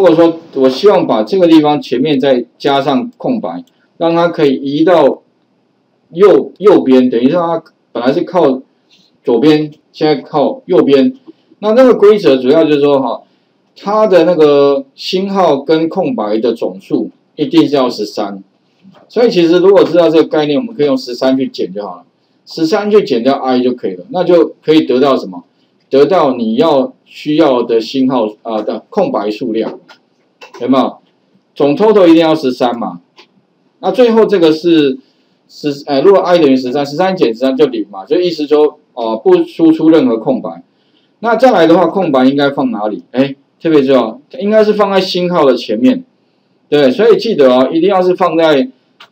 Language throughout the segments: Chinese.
如果说我希望把这个地方前面再加上空白，让它可以移到右边，等于说它本来是靠左边，现在靠右边。那这个规则主要就是说哈，它的那个星号跟空白的总数一定是要13。所以其实如果知道这个概念，我们可以用13去减就好了，13去减掉 i 就可以了，那就可以得到什么？ 得到你要需要的星号的空白数量，有没有？总 total 一定要13嘛。那最后这个是如果 i 等于13， 13减13就0嘛，所以意思说不输出任何空白。那再来的话，空白应该放哪里？哎，特别重要，应该是放在星号的前面，对，所以记得哦，一定要是放在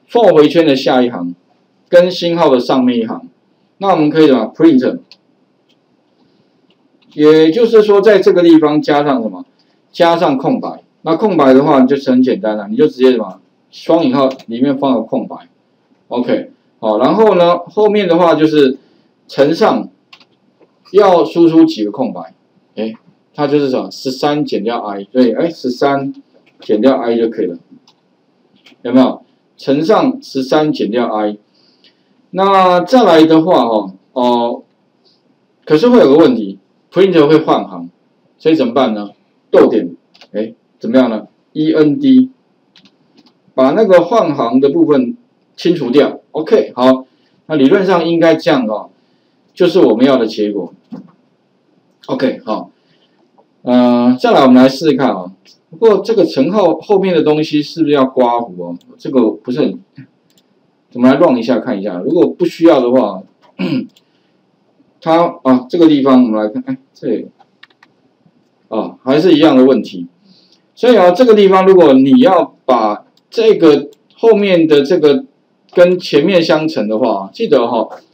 for回圈的下一行，跟星号的上面一行。那我们可以怎么 print？ 也就是说，在这个地方加上什么？加上空白。那空白的话，你就是很简单了，你就直接什么？双引号里面放个空白。OK， 好，然后呢，后面的话就是乘上要输出几个空白？哎，它就是什么？ 13减掉 i， 对，哎， 13减掉 i 就可以了，有没有？乘上13减掉 i。那再来的话，可是会有个问题。 print 会换行，所以怎么办呢？逗点，哎，怎么样呢 ？end， 把那个换行的部分清除掉。OK， 好，那理论上应该这样哦，就是我们要的结果。OK， 好，再来我们来试试看哦。不过这个乘号后面的东西是不是要刮弧哦？这个不是很，我们来 run 一下看一下。如果不需要的话。它这个地方我们来看，哎，这里还是一样的问题。所以这个地方如果你要把这个后面的这个跟前面相乘的话，记得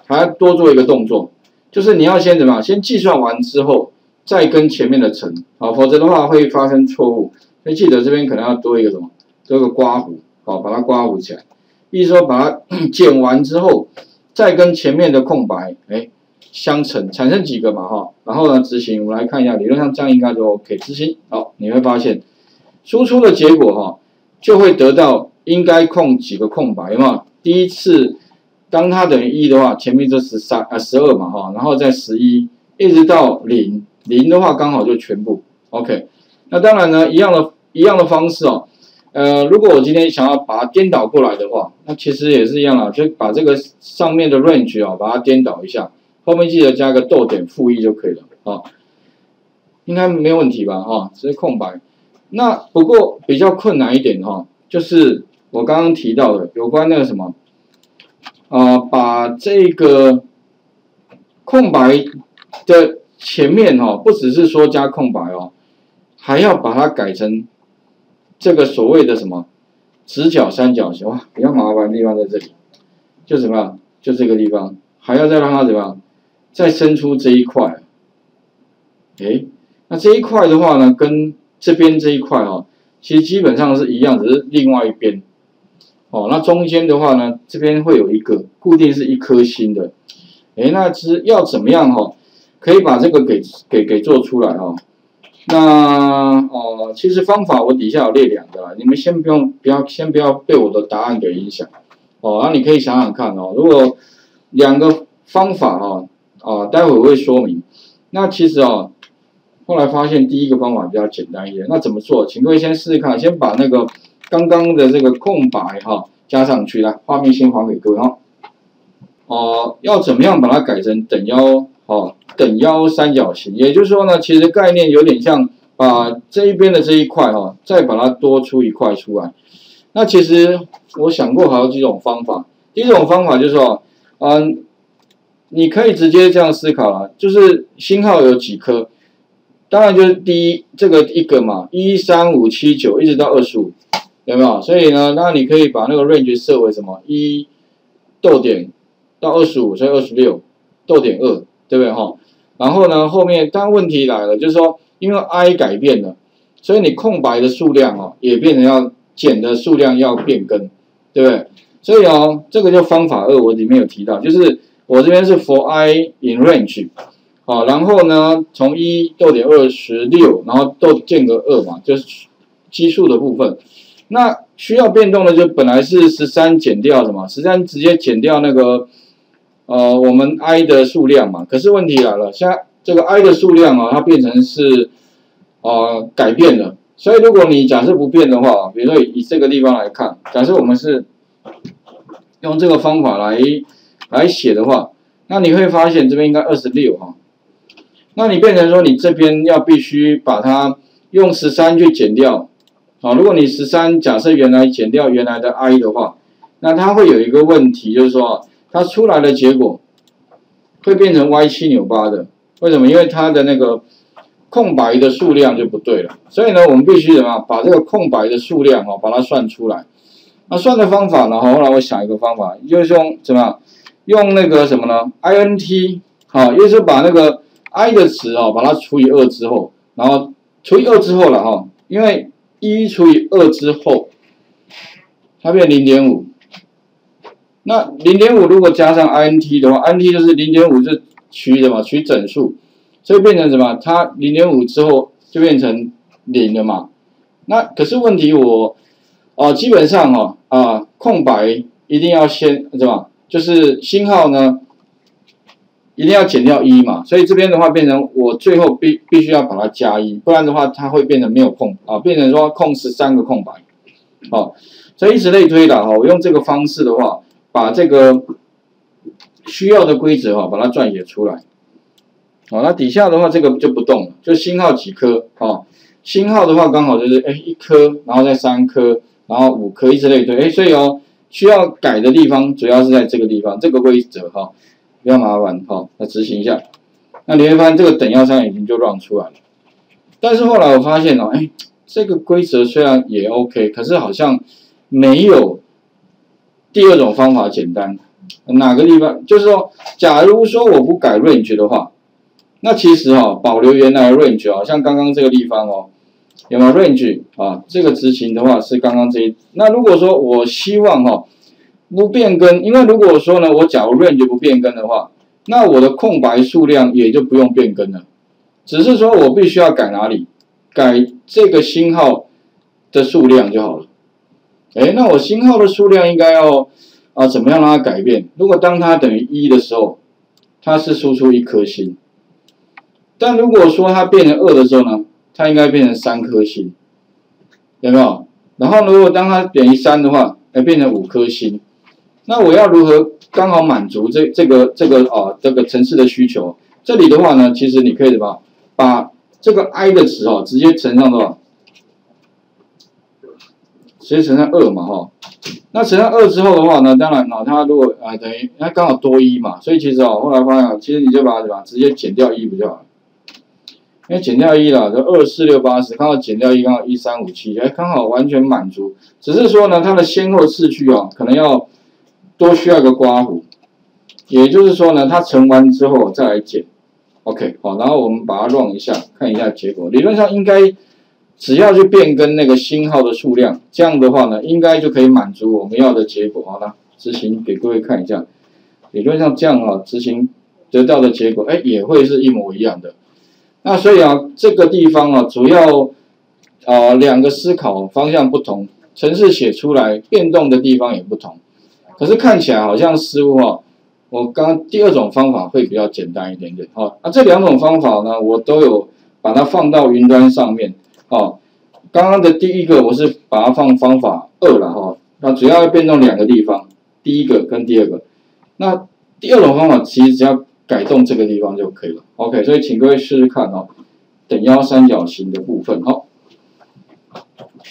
还要多做一个动作，就是你要先怎么样？先计算完之后再跟前面的乘，否则的话会发生错误。所以记得这边可能要多一个什么？多一个刮弧，把它刮弧起来。意思说把它减完之后再跟前面的空白，哎。 相乘产生几个嘛然后呢执行，我们来看一下，理论上这样应该就 OK。执行好，你会发现输出的结果就会得到应该空几个空白，有没有？第一次当它等于1的话，前面就12嘛然后再11一直到0的话刚好就全部 OK。那当然呢，一样的方式如果我今天想要把它颠倒过来的话，那其实也是一样啦，就把这个上面的 range 把它颠倒一下。 后面记得加个逗点负1就可以了应该没有问题吧这是空白。那不过比较困难一点就是我刚刚提到的有关那个什么，把这个空白的前面不只是说加空白还要把它改成这个所谓的什么直角三角形比较麻烦的地方在这里，就怎么样？就这个地方还要再让它怎么样？ 再伸出这一块，哎，那这一块的话呢，跟这边这一块其实基本上是一样，只是另外一边那中间的话呢，这边会有一个固定是一颗星的，哎，那其实要怎么样可以把这个给做出来那其实方法我底下有列2个啦，你们先不要被我的答案给影响那你可以想想看如果2个方法待会我会说明。那其实后来发现第一个方法比较简单一点。那怎么做？请各位先试试看，先把那个刚刚的这个空白加上去，来，画面先还给各位要怎么样把它改成等腰等腰三角形？也就是说呢，其实概念有点像把这一边的这一块再把它多出一块出来。那其实我想过好几种方法。第一种方法就是你可以直接这样思考啦，就是星号有几颗，当然就是第一这个一个嘛， 1、3、5、7、9一直到 25， 有没有？所以呢，那你可以把那个 range 设为什么？ 1逗点到 25， 所以 26 逗点 2， 对不对然后呢，后面当然问题来了，就是说因为 i 改变了，所以你空白的数量也变成要减的数量要变更，对不对？所以这个就方法2，我里面有提到，就是。 我这边是 for i in range， 然后呢，从1逗点26，然后间隔2嘛，就是基数的部分。那需要变动的就本来是13减掉什么， 13直接减掉那个我们 i 的数量嘛。可是问题来了，现在这个 i 的数量啊，它变成是改变了。所以如果你假设不变的话，比如说以这个地方来看，假设我们是用这个方法来写的话，那你会发现这边应该26哈。那你变成说你这边要必须把它用13去减掉。 好，如果你13假设原来减掉原来的 i 的话，那它会有一个问题，就是说它出来的结果会变成歪7扭8的。为什么？因为它的那个空白的数量就不对了。所以呢，我们必须怎么样把这个空白的数量把它算出来。那算的方法呢？后来我想一个方法，就是用怎么样用那个什么呢 ？int 好，也就是把那个 i 的值把它除以2之后，然后除以2之后了哈，因为 1除以2之后，它变 0.5。那 0.5 如果加上 int 的话 ，int 就是 0.5 就取什么？取整数，所以变成什么？它 0.5 之后就变成0了嘛。那可是问题我基本上空白一定要先什么？就是星号呢一定要减掉1嘛，所以这边的话变成我最后必须要把它加1，不然的话它会变成没有空变成说空13个空白，所以以此类推啦我用这个方式的话，把这个需要的规则把它撰写出来，那底下的话这个就不动了，就星号几颗星号的话刚好就是一颗，然后再3颗，然后5颗，以此类推，所以需要改的地方主要是在这个地方，这个规则比较麻烦，那执行一下，那你会发现这个等腰三已经就run出来了。但是后来我发现这个规则虽然也 OK， 可是好像没有第二种方法简单。哪个地方？就是说，假如说我不改 range 的话，那其实保留原来的 range 像刚刚这个地方有没有 range 这个执行的话是刚刚这一。那如果说我希望不变更，因为如果说呢，我假如 range 不变更的话，那我的空白数量也就不用变更了。只是说我必须要改哪里，改这个星号的数量就好了。那我星号的数量应该要怎么样让它改变？如果当它等于1的时候，它是输出1颗星；但如果说它变成2的时候呢，它应该变成3颗星，有没有？然后如果当它等于3的话，变成5颗星。 那我要如何刚好满足这个城市的需求？这里的话呢，其实你可以怎么把这个 i 的值直接乘上多少？直接乘上2嘛那乘上2之后的话呢，当然它如果等于它刚好多1嘛，所以其实后来发现，其实你就把它怎么直接减掉1不就好了？因为减掉1了，就2、4、6、8、10，刚好减掉1，刚好1、3、5、7，刚好完全满足。只是说呢，它的先后次序可能要。 多需要一个刮弧，也就是说呢，它乘完之后再来减 ，OK， 好，然后我们把它 run 一下，看一下结果。理论上应该只要去变更那个星号的数量，这样的话呢，应该就可以满足我们要的结果。好了，执行给各位看一下，理论上这样执行得到的结果，也会是一模一样的。那所以这个地方主要两个思考方向不同，程式写出来变动的地方也不同。 可是看起来好像似乎我刚刚第二种方法会比较简单一点点这两种方法呢，我都有把它放到云端上面刚刚的第一个我是把它放方法2了那主要变动两个地方，第一个跟第二个。那第二种方法其实只要改动这个地方就可以了。OK， 所以请各位试试看等腰三角形的部分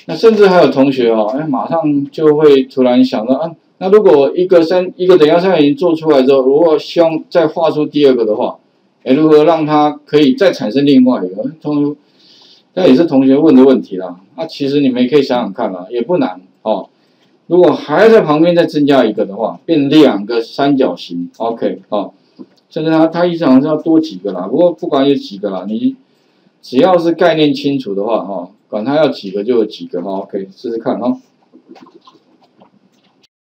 那甚至还有同学马上就会突然想到那如果一个等腰三角形做出来之后，如果希望再画出第二个的话，如何让它可以再产生另外一个？那也是同学问的问题啦。其实你们也可以想想看啦，也不难如果还在旁边再增加一个的话，变两个三角形 ，OK 甚至它一直好像是要多几个啦。不过不管有几个啦，你只要是概念清楚的话管它要几个就有几个OK， 试试看